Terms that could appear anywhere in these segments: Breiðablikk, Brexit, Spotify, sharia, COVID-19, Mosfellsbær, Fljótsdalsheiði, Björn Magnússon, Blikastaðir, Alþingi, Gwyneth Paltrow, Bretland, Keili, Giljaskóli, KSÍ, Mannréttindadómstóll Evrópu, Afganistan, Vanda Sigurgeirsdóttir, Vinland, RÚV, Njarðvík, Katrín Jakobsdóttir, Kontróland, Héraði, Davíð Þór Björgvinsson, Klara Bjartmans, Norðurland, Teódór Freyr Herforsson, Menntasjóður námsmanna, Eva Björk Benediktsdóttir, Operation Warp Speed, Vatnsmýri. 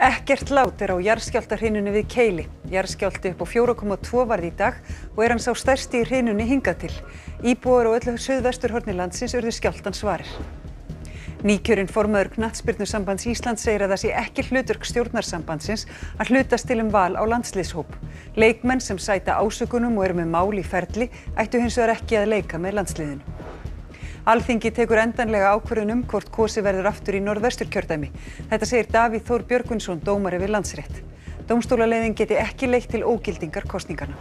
Ekkert lát á jarðskjálftahrinu við Keili. Jarðskjálfti upp á 4,2 varð í dag og hann sá stærsti í hrinunni hingað til. Íbúar á öllu suðvesturhorni landsins urðu skjálftans varir. Nýkjörinn formaður knattspyrnusambands Íslands segir að það sé ekki hlutverk stjórnarsambandsins að hlutast til val á landsliðshóp. Leikmenn sem sæta ásökunum og eru með mál í ferli ættu hins vegar ekki að leika með landsliðinu. Alþingi tekur endanlega ákvörðun hvort kosið verður aftur í norðvesturkjördæmi. Þetta segir Davíð Þór Björgvinsson, dómari við Landsrétt. Dómstólaleiðin geti ekki leitt til ógildingar kosningarna.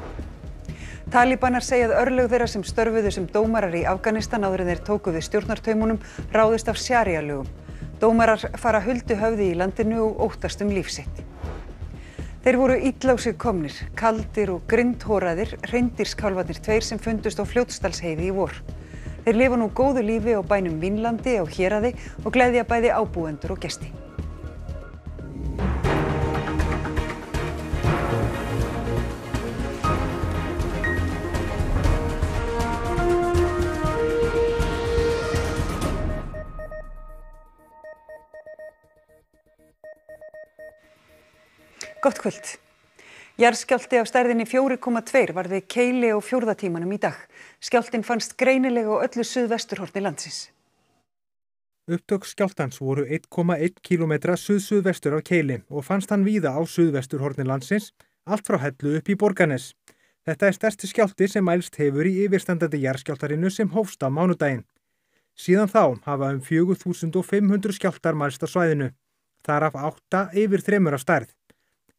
Talibanar segja að örlög þeirra sem störfuðu sem dómarar í Afganistan áður en þeir tóku við stjórnartaumunum ráðist af sharia-lögum. Dómarar fara huldu höfði í landinu og óttast líf sitt. Þeir voru illa á sig komnir, kaldir og grindhoraðir, hreindýrskálfarnir tveir sem fundust á Fljótsdalsheiði í vor. Þeir lifa nú góðu lífi á bænum Vinlandi á Héraði og gleðja bæði ábúendur og gesti. Gott kvöld. Jarðskjálfti á stærðinni 4,2 varð við Keili á 4. tímanum í dag. Skjálftinn fannst greinilega á öllu suðvesturhorni landsins. Upptök skjálftans voru 1,1 km suð-suðvestur af Keili og fannst hann víða á suðvesturhorni landsins, allt frá Hellu upp í Borgarnes. Þetta stærsti skjálfti sem mælst hefur í yfirstandandi jarðskjálftarinu sem hófst á mánudaginn. Síðan þá hafa 4500 skjálftar mælst á svæðinu, þar af 8 yfir 3 af stærð.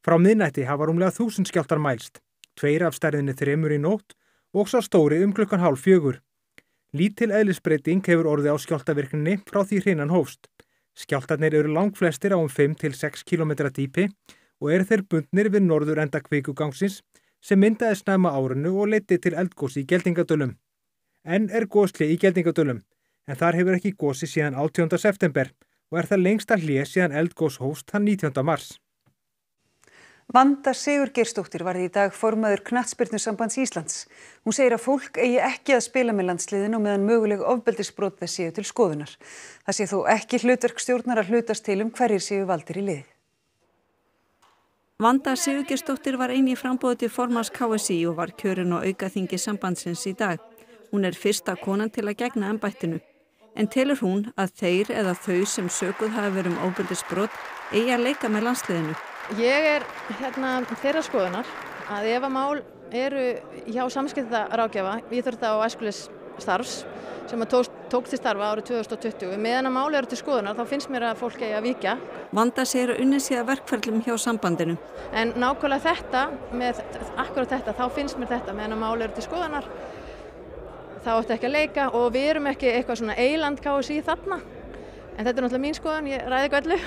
Frá miðnætti hafa rúmlega 1000 skjálftar mælst, 2 af stærðinni 3 í nótt og sá stóri 3:30. Lítil eðlisbreyting hefur orðið á skjálftavirkninni frá því hrinan hófst. Skjálftarnir eru langflestir á 5 til 6 km dýpi og eru þeir bundnir við norðurenda kvikugangsins sem myndaði snemma árinu og leiddi til eldgosi í Geldingadölum. Enn goshlé í Geldingadölum, en þar hefur ekki gosið síðan 18. september og það lengsta hlé síðan eldgos hófst þann 19. mars. Vanda Sigurgeirsdóttir varð í dag formaður knattspyrnusambands Íslands. Hún segir að fólk eigi ekki að spila með landsliðinu og meðan möguleg ofbeldisbrot þess séu til skoðunar. Það sé þó ekki hlutverk stjórnar að hlutast til hverjir séu valdir í liði. Vanda Sigurgeirsdóttir var eini í framboði til formans KSÍ og var kjörin á aukaþingi sambandsins í dag. Hún fyrsta konan til að gegna embættinu. En telur hún að þeir eða þau sem sökuð hafa verið ofbeldisbrot eigi að leika með landsliðinu. Ég þeirra skoðunar að ef að mál eru hjá samskiptaráðgjafa, íþrótta- og æskulýðsstarfs sem tók til starfa árið 2020, meðan að mál eru til skoðunar þá finnst mér að fólk eigi að víkja. Vanda segir að unnið sé að verkferlum hjá sambandinu. En nákvæmlega þetta, þá finnst mér þetta meðan að mál eru til skoðunar, þá ætti ekki að leika og við erum ekki eitthvað svona eyland KSÍ þarna. En þetta náttúrulega mín skoðan, ég ræði ekki öllu,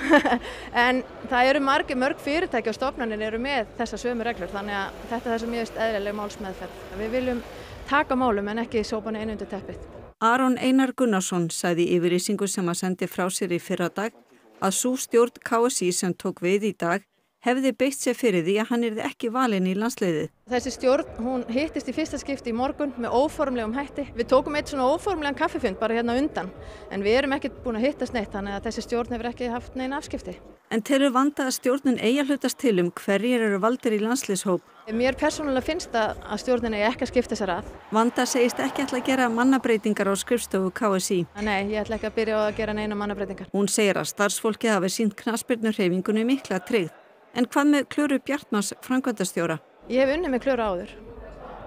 en það eru mörg fyrirtæki og stofnanir eru með þessa sömu reglur, þannig að þetta það sem ég veist eðlileg málsmeðferð. Við viljum taka málum en ekki sópa einu undir teppið. Aron Einar Gunnarsson sagði í yfirlýsingu sem að sendi frá sér í fyrradag að sú stjórn KSÍ sem tók við í dag hefði beitt sér fyrir því að hann yrði ekki valinn í landsliðið. Þessi stjórn, hún hittist í fyrsta skipti í morgun með óformlegum hætti. Við tókum svona óformlegan kaffifund bara hérna undan, en við erum ekki búin að hittast neitt, þannig að þessi stjórn hefur ekki haft neina afskipti. En telur Vanda að stjórnin eigi að hlutast til hverjir eru valdir í landsliðshóp? Mér persónulega finnst að stjórnin eigi ekki að skipta sér að. Vanda segist ekki ætla að gera mannabreytingar á skrifstofu KSÍ. Nei, ég ætla ekki að byrja á að gera neina mannabreytingar. Hún segir að starfsfólkið hafi sýnt knattspyrnuhreyfingunni mikla tryggð. En hvað með Klöru Bjartmans, framkvæmdastjóra? Ég hef unnið með Klöru áður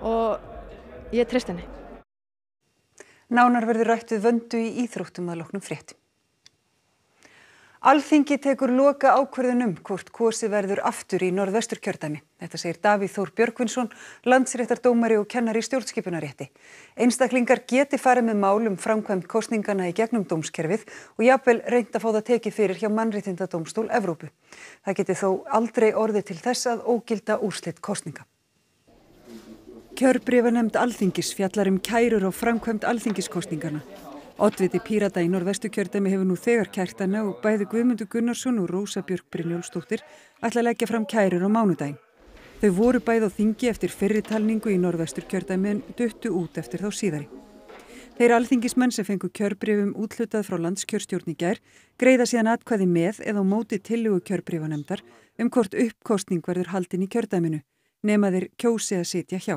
og ég treysti henni. Nánar verður rætt við Vöndu í íþróttum að loknum fréttum. Alþingi tekur loka ákvörðun hvort kosið verður aftur í norðvesturkjördæmi. Þetta segir Davíð Þór Björgvinsson, landsréttardómari og kennari í stjórnskipunarétti. Einstaklingar geti farið með málum framkvæmt kosningana í gegnum dómskerfið og jafnvel reynt að fá það tekið fyrir hjá Mannréttindadómstól Evrópu. Það geti þó aldrei orðið til þess að ógilda úrslit kosninga. Kjörbréfanemnd Alþingis fjallar kærur og framkvæmt alþingiskosningana. Oddviti Pírata í norðvesturkjördæmi hefur nú þegar kært hana og bæði Guðmundur Gunnarsson og Rósa Björk Brynjólstóttir ætla að leggja fram kærur á mánudaginn. Þau voru bæði á þingi eftir fyrri talningu í norðvesturkjördæmi en duttu út eftir þá síðari. Þeir alþingismenn sem fengu kjörbrifum úthlutað frá landskjörstjórn í gær greiða síðan atkvæði með eða á móti tillögu kjörbrifanemdar hvort uppkosning verður haldin í kjördæminu, nema þeir kjósi að sitja hjá.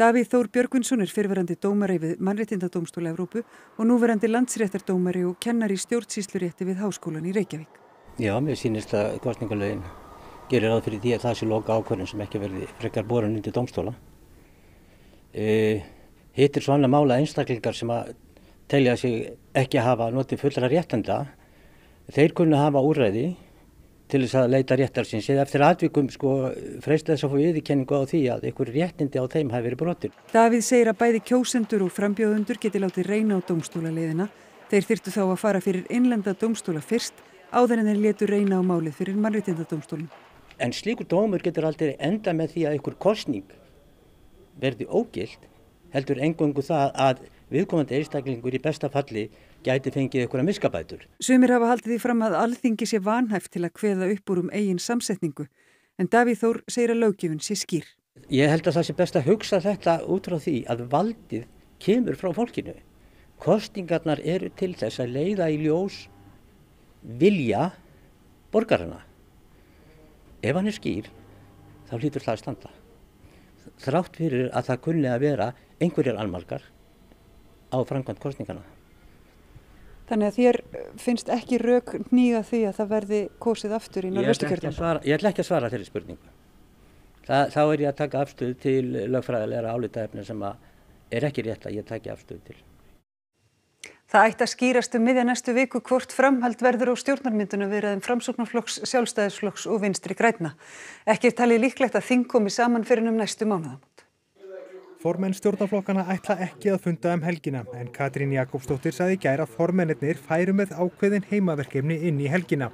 Davíð Þór Björgvinsson fyrrverandi dómari við Mannréttindadómstól Evrópu og núverandi landsréttardómari og kennari í stjórnsýslurétti við Háskólann í Reykjavík. Já, mér sýnist að kosningalögin gerir ráð fyrir því að það sé lokaákvörðun sem ekki verði frekar borin undir dómstóla. Hitt svona mála einstaklingar sem að telja sig ekki hafa notið fullra réttenda, þeir kunna hafa úrræði til þess að leita réttar síns eða eftir atvikum freista þess að fá viðurkenningu á því að einhver réttindi á þeim hafi verið brotin. Davíð segir að bæði kjósendur og frambjóðendur geti látið reyna á dómstólaleiðina. Þeir þyrftu þá að fara fyrir innlenda dómstóla fyrst áður en þeir létu reyna á málið fyrir Mannréttindadómstólinn. En slíkur dómur getur aldrei enda með því að einhver kosning verði ógilt, heldur eingöngu það að viðkomandi einstaklingur í besta falli gæti fengið einhverja miskabætur. Sumir hafa haldið því fram að Alþingi sé vanhæft til að kveða upp úr eigin samsetningu, en Davíð Þór segir að löggjöfin sé skýr. Ég held að það sé best að hugsa þetta út frá því að valdið kemur frá fólkinu. Kostingarnar eru til þess að leiða í ljós vilja borgarana. Ef hann er skýr, þá hlýtur það að standa. Þrátt fyrir að það kunni að vera einhverjar annmarkar á framkvæmd kosningana. Þannig að þér finnst ekki rök hníga því að það verði kosið aftur í Norðvesturkjördæmi? Ég ætla ekki að svara þeirri spurningu. Þá er ég að taka afstöðu til lögfræðilegra álitaefni sem er ekki rétt að ég taki afstöðu til. Það ætti að skýrast miðja næstu viku hvort framhald verður á stjórnarmyndunum viðræðum Framsóknarflokks, Sjálfstæðisflokks og Vinstri grænna. Ekki er talið líklegt að þing komi saman fyrir næstu mánaðamót. Formenn stjórnarflokkana ætla ekki að funda helgina, en Katrín Jakobsdóttir sagði í gær að formennirnir færu með ákveðin heimaverkefni inn í helgina.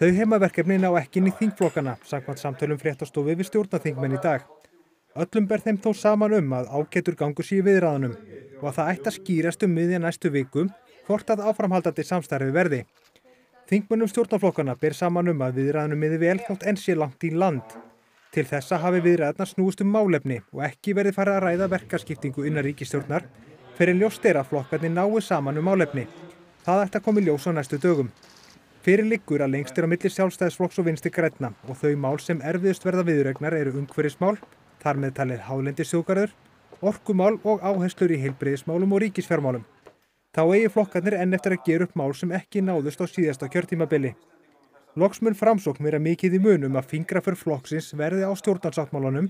Þau heimaverkefni ná ekki inn í þingflokkana, samkvæmt samtölum fréttastofu við stjórnarþingmenn í dag. Öllum ber þeim þó saman að ágætur gangur sé í viðræðunum og að það ætti að skýrast miðja næstu viku hvort að áframhaldandi samstarfi verði. Þingmönnum stjórnarflokkana ber saman að viðræðunum miði vel þótt enn sé langt í land. Til þessa hafi viðræðurnar snúist málefni og ekki verið farið að ræða verkaskiptingu innan ríkisstjórnar fyrir ljóst að flokkarnir nái saman málefni. Það ætti að koma í ljós á næstu dögum. Fyrir liggur að lengst á milli Sjálfstæðisflokks og Vinstri grænna og þau mál sem erfiðust verða viðuregnar eru umhverfismál, þar með talið hálendisþjóðgarður, orkumál og áherslur í heilbrigðismálum og ríkisfjármálum. Þá eigi flokkarnir enn eftir að gera upp mál sem ekki náðust á síðasta kjörtímabili. Loks mun Framsókn vera mikið í munum að fingra fyrir flokksins verði á stjórnarsáttmálanum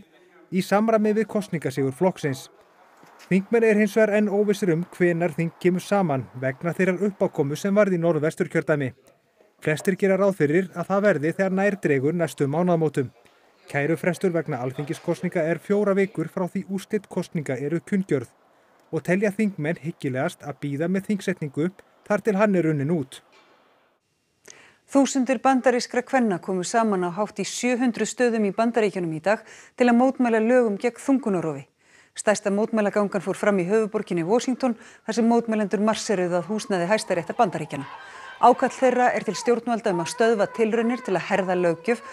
í samræmi við kosningasegur flokksins. Þingmenn hins vegar enn óvissir hvenær þing kemur saman vegna þeirrar uppákomu sem varð í Norðvesturkjördæmi. Flestir gera ráð fyrir að það verði þegar nær dregur næstu mánaðamótum. Kærufrestur vegna alþingiskosninga 4 vikur frá því úrslit kosninga eru kunngjörð og telja þingmenn hyggilegast að bíða með þingsetningu þar til hann runnin út. Þúsundir bandarískra kvenna komu saman á hátt í 700 stöðum í Bandaríkjunum í dag til að mótmæla lögum gegn þungunarrofi. Stærsta mótmælagangan fór fram í höfuborginni Washington þar sem mótmælendur marseruðu að húsnæði Hæstaréttar Bandaríkjanna. Ákall þeirra til stjórnvalda að stöðva tilraunir til að herða löggjöf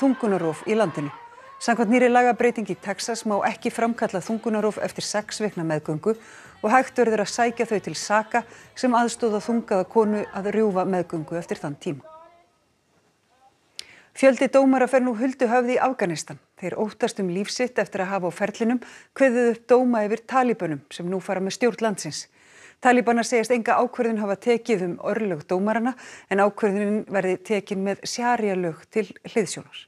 þungunarrof í landinu. Samkvæmt nýrri lagabreyting í Texas má ekki framkalla þungunarrof eftir 6 vikna meðgöngu og hægt verður að sækja þau til saka sem aðstóða þungaða konu að rjúfa meðgöngu eftir þann tíma. Fjöldi dómara fer nú huldu höfði í Afganistan. Þeir óttast líf sitt eftir að hafa á ferlinum kveðið upp dóma yfir talibönum sem nú fara með stjórn landsins. Talibanar segjast enga ákvörðun hafa tekið örlög dómarana, en ákvörðunin verði tekin með sharia-lög til hliðsjónar.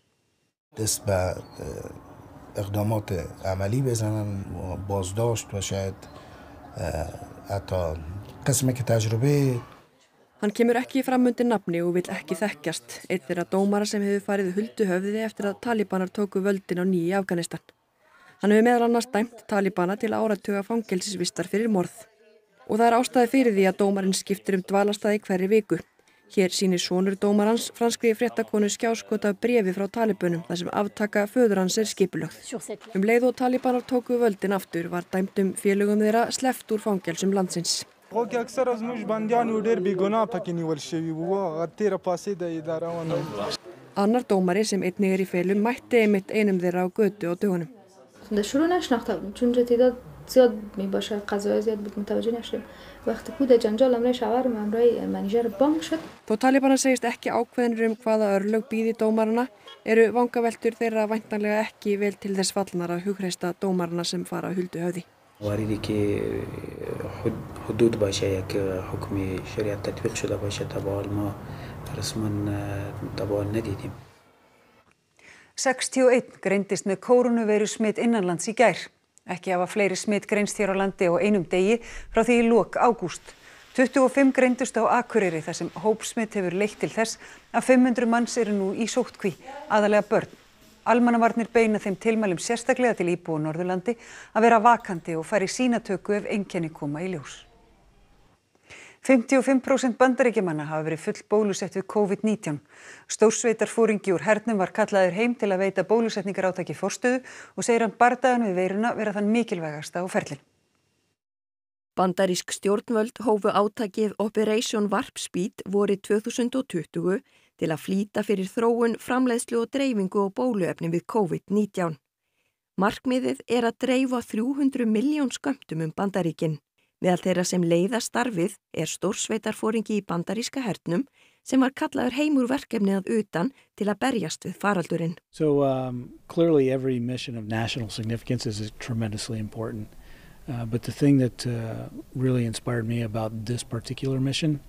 Hann kemur ekki fram undir nafni og vill ekki þekkjast, einn þeirra dómara sem hefur farið huldu höfði eftir að talibanar tóku völdin á nýju í Afganistan. Hann hefur meðal annars dæmt talibana til áratuga fangelsisvistar fyrir morð. Og það ástæði fyrir því að dómarinn skiptir dvalastað í hverri viku. Hér sýnir sonur dómarans franskri fréttakonu skjáskot af bréfi frá talibönum þar sem aftaka föður hans skipulögð. Leið og talibanar tóku völdin aftur var dæmdum félögum þeirra sleppt úr fangelsum landsins. Annar dómari sem einnig í félum mætti einum þeirra á götu á dögunum. زیاد میباشه، قضایا زیاد بود، متوجه نشیم. وقتی کود جنجال امرای شاور و امرای منیجر بانک شد. تو Talibana segist ekki ákveðnir hvaða örlög bíði dómarana, eru vangaveltur þeirra væntanlega ekki vel til þess fallnar að hugreista dómarana sem fara huldu höfði. واردی که حدود باشه یک حکم شریعت تطبیق شده باشه تبعال ما رسما تبعال ندیدیم. 61 greindist með kórónuveiru smitt innanlands í gær. Ekki hafa fleiri smitt greinst hér á landi á einum degi frá því í lok ágúst. 25 greindust á Akureyri þar sem hópsmitt hefur leitt til þess að 500 manns eru nú í sóttkví, aðalega börn. Almannavarnir beina þeim tilmælum sérstaklega til íbúa Norðurlandi að vera vakandi og fara í sýnatöku ef einkenni koma í ljós. 55% bandaríkjamanna hafa verið full bólusett við COVID-19. Stórsveitarfóringi úr hernum var kallaður heim til að veita bólusetningar átaki forstöðu og segir hann bardagann við veiruna vera þann mikilvægasta á ferlinu. Bandarísk stjórnvöld hófu átakið Operation Warp Speed vorið 2020 til að flýta fyrir þróun, framleiðslu og dreifingu og bóluefnum við COVID-19. Markmiðið er að dreifa 300 milljón skömmtum Bandaríkin. Meðal þeirra sem leiða starfið er stórsveitarfóringi í bandaríska hernum sem var kallaður heim úr verkefni að utan til að berjast við faraldurinn. So clearly every mission of national significance is tremendously important. But the thing that really inspired me about this particular mission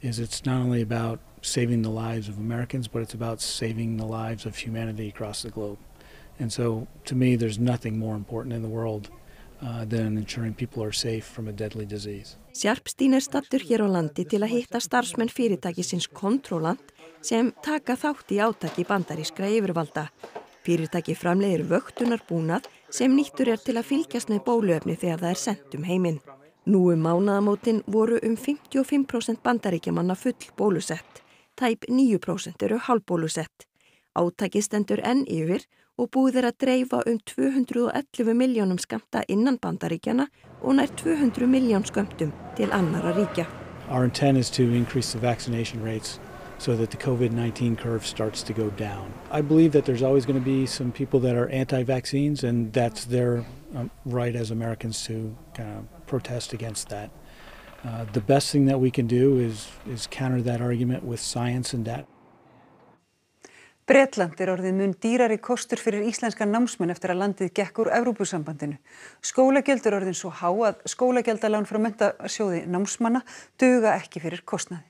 is it's not only about saving the lives of Americans, but it's about saving the lives of humanity across the globe. And so, to me, there's nothing more important in the world than ensuring people are safe from a deadly disease. Sjarpstín stattur hér á landi til að hitta starfsmenn fyrirtækisins Kontróland sem taka þátt í átaki bandarískra yfirvalda. Fyrirtæki framleiðir vöktunarbúnað sem nýttur er til að fylgjast með bóluefni þegar það sent heiminn. Nú mánaðamótin voru 55% bandaríkjamanna full bólusett. Tæp 9% eru hálfbólusett. Átakið stendur enn yfir og búið að dreifa 211 milljónum skammta innan bandaríkjana og nær 200 milljón skömmtum til annara ríkja. Our intent is to increase the vaccination rates so that the COVID-19 curve starts to go down. I believe that there's always going to be some people that are anti-vaccines and that's their right as Americans to kind of protest against that. The best thing that we can do is counter that argument with science and data. Bretland orðið mun dýrari kostur fyrir íslenskan námsmenn eftir að landið gekk úr Evrópusambandinu. Skólagjöld orðin svo há að skólagjaldalán frá Menntasjóði námsmanna duga ekki fyrir kostnaði.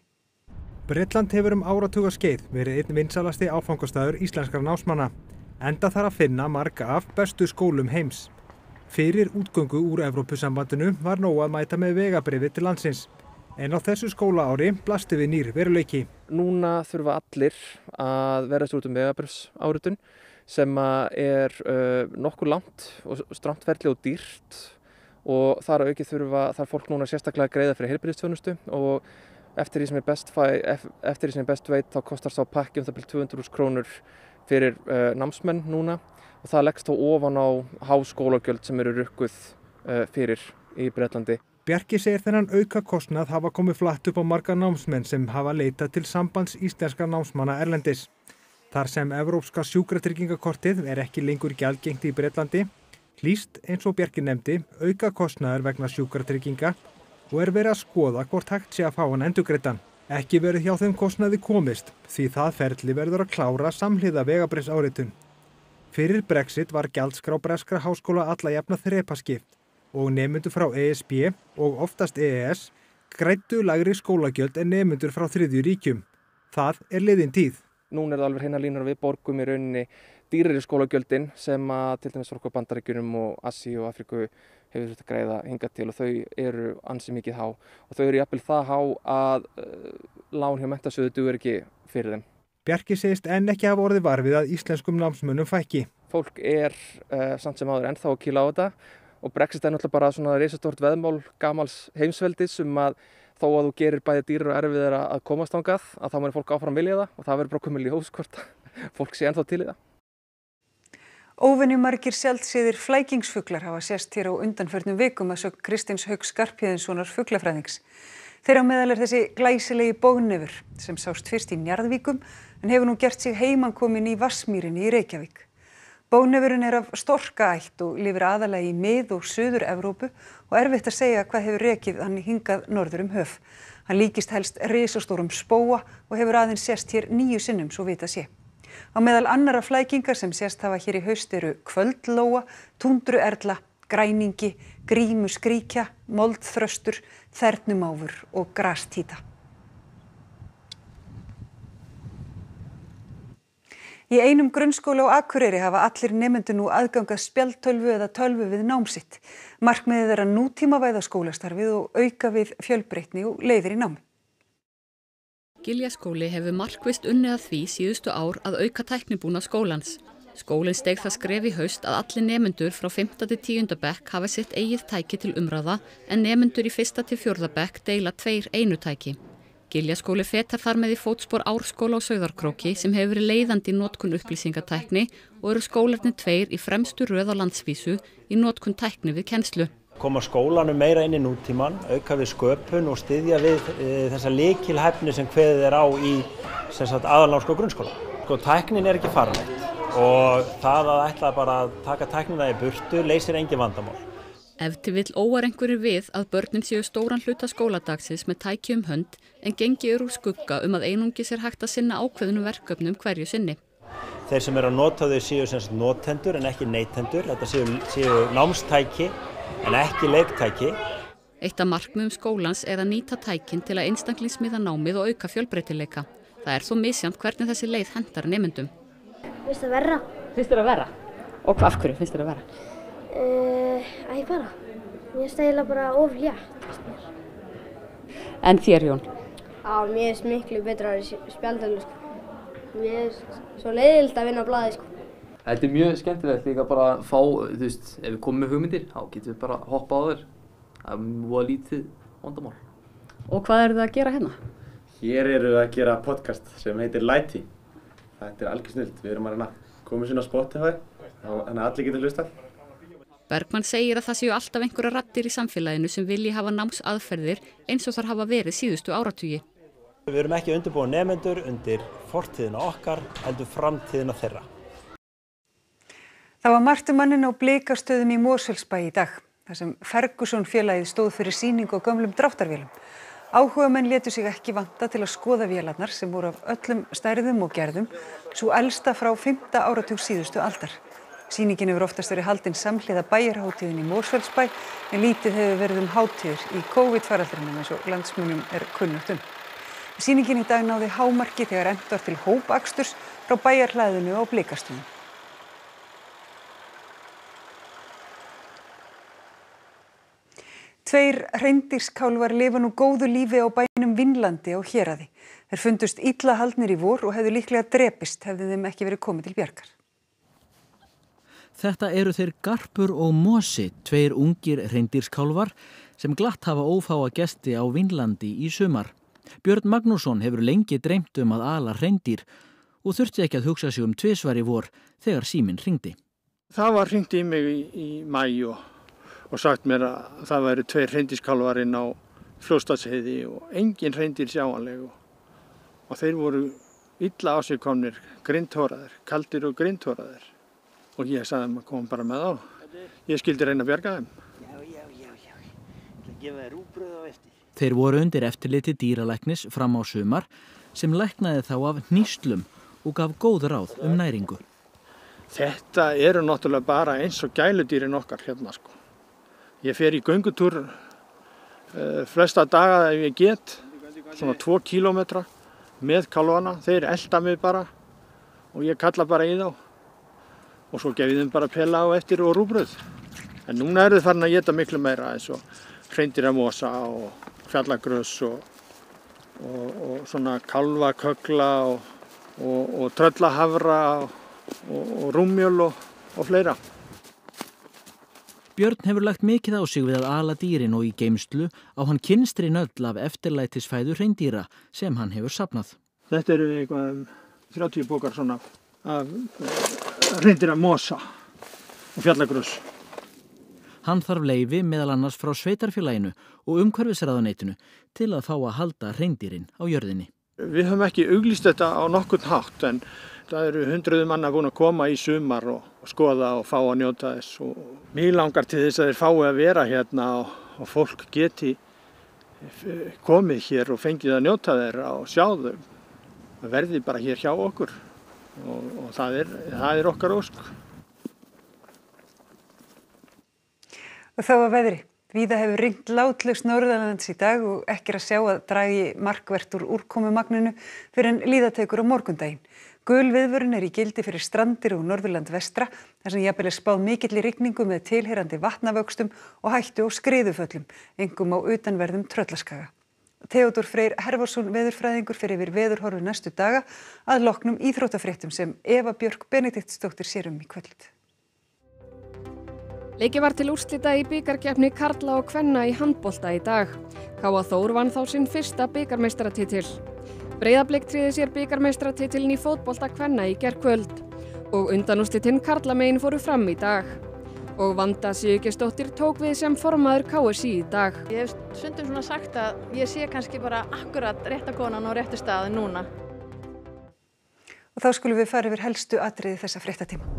Bretland hefur áratuga skeið verið einn vinsalasti áfangastaður íslenskra námsmanna, enda þar að finna marga af bestu skólum heims. Fyrir útgöngu úr Evrópusambandinu var nóg að mæta með vegabrifi til landsins. En á þessu skólaári blasti við nýr veruleiki. Núna þurfa allir að vera út vegabrifsáritun sem er nokkuð langt og strangt ferli og dýrt og þar auki þarf fólk núna sérstaklega að greiða fyrir heilbrigðisþjónustu og eftir því sem er best veit þá kostar sá pakki um það byrjum 200.000 krónur fyrir námsmenn núna og það leggst þá ofan á háskólagjöld sem eru rukkuð fyrir í Bretlandi. Bjarki segir þennan auka kostnað hafa komið flatt upp á marga námsmenn sem hafa leitað til sambands íslenska námsmanna erlendis. Þar sem evrópska sjúkratryggingakortið er ekki lengur gjaldgengt í Bretlandi, hlýst eins og Bjarki nefndi auka kostnaður vegna sjúkratrygginga og er verið að skoða hvort hægt sé að fá hann endurgreiddan. Ekki verið hjá þeim kostnaði komist því það ferli verður að klára samhliða vegabrifsáritun. Fyrir Brexit var gjaldskrá breskra háskóla alla jafna þrepaskipt og nemendur frá ESB og oftast EES græddu lægri skólagjöld en nemendur frá þriðju ríkjum. Það liðin tíð. Núna það alveg hreinar línur og við borgum í rauninni dýrari skólagjöldin sem til dæmis frá Bandaríkjunum og Asíu og Afríku hefur þetta græða hingað til og þau eru ansi mikið há og þau eru jafnvel það há að lán hjá Menntasjóði dugur ekki fyrir þeim. Bjarki segist enn ekki hafa orðið var við að íslenskum námsmönnum fækki. Fólk samt sem áður ennþá að kýla á þetta. Og Brexit náttúrulega bara svona risastort veðmál gamals heimsveldis að þó að þú gerir bæði dýrar og erfiðara að komast þangað að þá mun fólk áfram vilja það og það verður bara komið í ljós hvort fólk sé ennþá til í það. Óvenju margir sjaldséðir flækingsfuglar hafa sést hér á undanförnum vikum að sögn Kristins Hauks Skarphéðinssonar fuglafræðings. Þeirra meðal þessi glæsilegi bógnefur sem sást fyrst í Njarðvíkum en hefur nú gert sig heimankomin í Vatnsmýrinni í Reykjavík. Bónefurinn er af storkaætt og lifir aðalega í mið- og suður-Evrópu og erfitt að segja hvað hefur rekið hann hingað norður höf. Hann líkist helst risastórum spóa og hefur aðeins sést hér 9 sinnum svo vita sé. Á meðal annara flækingar sem sést hafa hér í haust eru kvöldlóa, tundruerla, græningi, grímuskríkja, moldþröstur, þernumáfur og grastíta. Í einum grunnskóla á Akureyri hafa allir nemendur nú aðgang að spjaldtölvu eða tölvu við nám sitt. Markmiðið er að nútímavæða skólastarfið og auka við fjölbreytni og leiðir í námi. Giljaskóli hefur markvisst unnið að því síðustu ár að auka tæknibúna skólans. Skólinn steig það skref í haust að allir nemendur frá 5. til 10. bekk hafa sitt eigið tæki til umræða en nemendur í 1. til 4. bekk deila 2 einu tæki. Giljaskóli fetar þar með í fótspor Árskóla og Sauðarkróki sem hefur verið leiðandi í notkun upplýsingatækni og eru skólarnir 2 í fremstu röð á landsvísu í notkun tækni við kennslu. Koma skólanum meira inn í nútíman, auka við sköpun og styðja við þessa lykilhæfni sem kveðið er á í aðalnámskrá grunnskóla. Sko, tæknin er ekki faranlegt og það að ætla bara að taka tæknina í burtu leysir engin vandamál. Ef til vill óar einhverjir við að börnin séu stóran hluta skóladagsins með tæki hönd en gengi úr skugga að einungis hægt að sinna ákveðnum verkefnum hverju sinni. Þeir sem eru að nota þau séu notendur en ekki neytendur, þetta séu námstæki en ekki leiktæki. Eitt af markmiðum skólans er að nýta tækin til að einstaklingsmiða námið og auka fjölbreytileika. Það er þó misjafnt hvernig þessi leið hentar nemendum. Finnst það verra? Finnst þér að verra? Og af hverju finnst þér að verra? Mér stæla bara oflétt. En þér, Jón? Já, mér finnst miklu betra að spjaldtölu. Mér finnst svo leiðilegt að vinna á blaði. Þetta er mjög skemmtilegt líka bara að fá, ef við komum með hugmyndir, þá getum við bara hoppa á þér. Það er mjög lítið vandamál. Og hvað eru þið að gera hérna? Hér eru við að gera podcast sem heitir Læti. Þetta er algjör snillt, við erum að koma sinna á Spotify, þannig að allir getur hlustað. Bergmann segir að það séu alltaf einhverja raddir í samfélaginu sem vilji hafa námsaðferðir eins og þar hafa verið síðustu áratugi. Við erum ekki undirbúin nemendur undir fortíðina okkar, heldur framtíðina þeirra. Það var margt um manninn á Blikastöðum í Moselsbæ í dag, þar sem Ferguson félagið stóð fyrir sýningu á gömlum dráttarvélum. Áhugamenn létu sig ekki vanta til að skoða vélarnar sem voru af öllum stærðum og gerðum, svo elsta frá 5. áratug síðustu aldar. Sýningin hefur oftast verið haldin samhliða bæjarhátíðin í Mosfellsbæ, en lítið hefur verið hátíður í COVID-faraldrinum eins og landsmunum kunnugt um. Sýningin í dag náði hámarki þegar efnt var til hópaksturs frá bæjarhlaðinu á Blikastöðum. Tveir hreindýrskálfar lifa nú góðu lífi á bænum Vinlandi á Héraði. Þeir fundust illa haldnir í vor og hefðu líklega drepist hefði þeim ekki verið komið til bjargar. Þetta eru þeir Garpur og Mosi, 2 ungir hreindýrskálfar sem glatt hafa ófáa gesti á Vinlandi í sumar. Björn Magnússon hefur lengi dreymt um að ala hreindýr og þurfti ekki að hugsa sig 2 svar í vor þegar síminn hringdi. Það var hringt í mig í maí og sagt mér að það væri 2 hreindýrskálfar inn á Fljóstadsheiði og engin hreindýr sjáanleg og þeir voru illa á sig komnir, grindhoraðir, kaldir og grindhoraðir. Og ég sagði þeim að koma bara með þá. Ég skildi reyna að bjarga þeim. Já. Ég ætla að gefa þér rúgbrauð á eftir. Þeir voru undir eftirliti dýralæknis fram á sumar sem læknaði þá af hníslum og gaf góð ráð næringu. Þetta eru náttúrulega bara eins og gæludýrin okkar hérna sko. Ég fer í göngutúr flesta daga ef ég get, svona 2 kílómetra með kálvana. Þeir elda mig bara og ég kalla bara í þá. Og svo gefið þeim bara pela á eftir og rúbröð. En núna eru þau farin að geta miklu meira eins og hreindýramosa og fjallagröss og svona kálfaköggla og tröllahafra og rúmjöl og fleira. Björn hefur lagt mikið á sig við að ala dýrin og í geymslu á hann kynstri nöll af eftirlætisfæðu hreindýra sem hann hefur safnað. Þetta eru eitthvað 30 bókar svona af hreindýramosa og fjallagröss. Hann þarf leyfi meðal annars frá sveitarfélaginu og umhverfisráðuneytinu til að fá að halda hreindýrin á jörðinni. Við höfum ekki auglýst þetta á nokkurn hátt en það eru hundruðum manna búin að koma í sumar og skoða og fá að njóta þess og mjög langar til þess að þeir fái að vera hérna og fólk geti komið hér og fengið að njóta þeirra og sjá þau. Það verði bara hér hjá okkur og það er okkar ósk. Og þá að veðri. Víða hefur rignt látlaust Norðurlands í dag og ekki er að sjá að dragi markvert úr úrkomumagninu fyrir en líða tekur á morgundaginn. Gul viðvörun er í gildi fyrir strandir og Norðurland vestra, þar sem jafnvel er spáð mikilli rigningu með tilheyrandi vatnavöxtum og hættu og skriðuföllum, einkum á utanverðum Tröllaskaga. Teódór Freyr Herforsson veðurfræðingur fer yfir veðurhorfur næstu daga að loknum íþróttafréttum sem Eva Björk Benediktsdóttir sér í kvöld. Leiki var til úrslita í bikarkeppni karla og kvenna í handbolta í dag. KSÍ Þór vann þá sinn fyrsta bikarmeistaratitil. Breiðablikk tryggði sér bikarmeistaratitilinn í fótbolta kvenna í gærkvöld. Og undanúrslitin karlamegin fóru fram í dag. Og Vanda Sigurgeirsdóttir tók við sem formaður KSÍ í dag. Ég hef stundum svona sagt að ég sé kannski bara akkurat rétta konan á réttu staði núna. Og þá skulum við fara yfir helstu atriði þessa fréttatíma.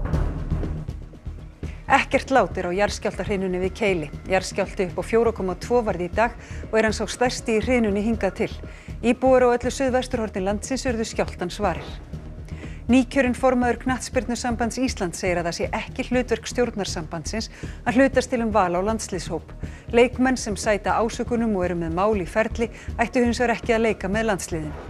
Ekkert lát á jarðskjálftahrinu við Keili. Jarðskjálfti upp á 4,2 varði í dag og er hans sá stærsti í hrinunni hingað til. Íbúar á öllu suðvesturhorni landsins urðu skjálftans varir. Nýkjörinn formaður knattspyrnusambands Íslands segir að það sé ekki hlutverk stjórnarsambandsins að hlutast til val á landsliðshóp. Leikmenn sem sæta ásökunum og eru með mál í ferli ættu hins vegar ekki að leika með landsliðinu.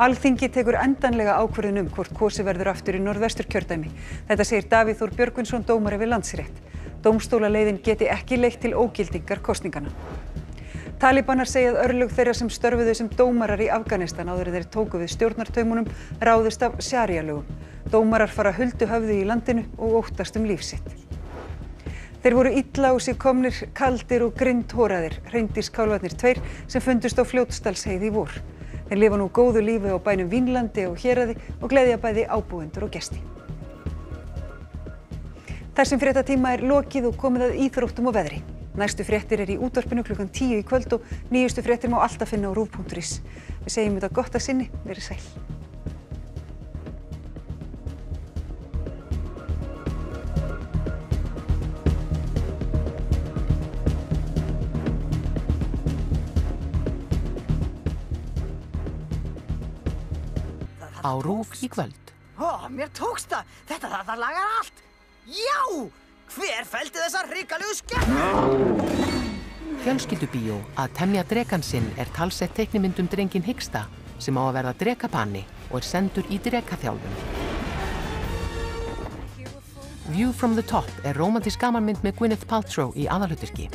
Alþingi tekur endanlega ákvörðun hvort kosið verður aftur í norðvesturkjördæmi. Þetta segir Davíð Þór Björgvinsson dómari við Landsrétt. Dómstólaleiðin geti ekki leitt til ógildingar kosninganna. Talibanar segja að örlög þeirra sem störfuðu sem dómarar í Afganistan áður en þeir tóku við stjórnartaumunum ráðist af sharia-lögum. Dómarar fara huldu höfði í landinu og óttast líf sitt. Þeir voru illa á sig komnir, kaldir og grindhoraðir, hreindýrskálfarnir tveir sem fundust á Fljótsdalsheiði í vor. Þeir lifa nú góðu lífi á bænum Vinlandi og Héraði og gleðja bæði ábúendur og gesti. Þessum fréttatíma er lokið og komið að íþróttum og veðri. Næstu fréttir er í útvarpinu klukkan 10 í kvöld og nýjustu fréttir má alltaf finna á rúv.is. Við segjum þetta gott að sinni, verið sæl. Á RÚV í kvöld. Mér tókst það! Þetta lagar allt! Já! Hver felldi þessa hrikalegu skepnu? Fjölskyldubíó að temja drekann sinn er talsett teiknimynd drenginn Hiksta sem á að verða drekapanni og er sendur í drekaþjálfun. View from the Top er rómantísk gamanmynd með Gwyneth Paltrow í aðalhlutverki.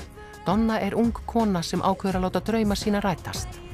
Donna er ung kona sem ákveður að láta drauma sína rætast.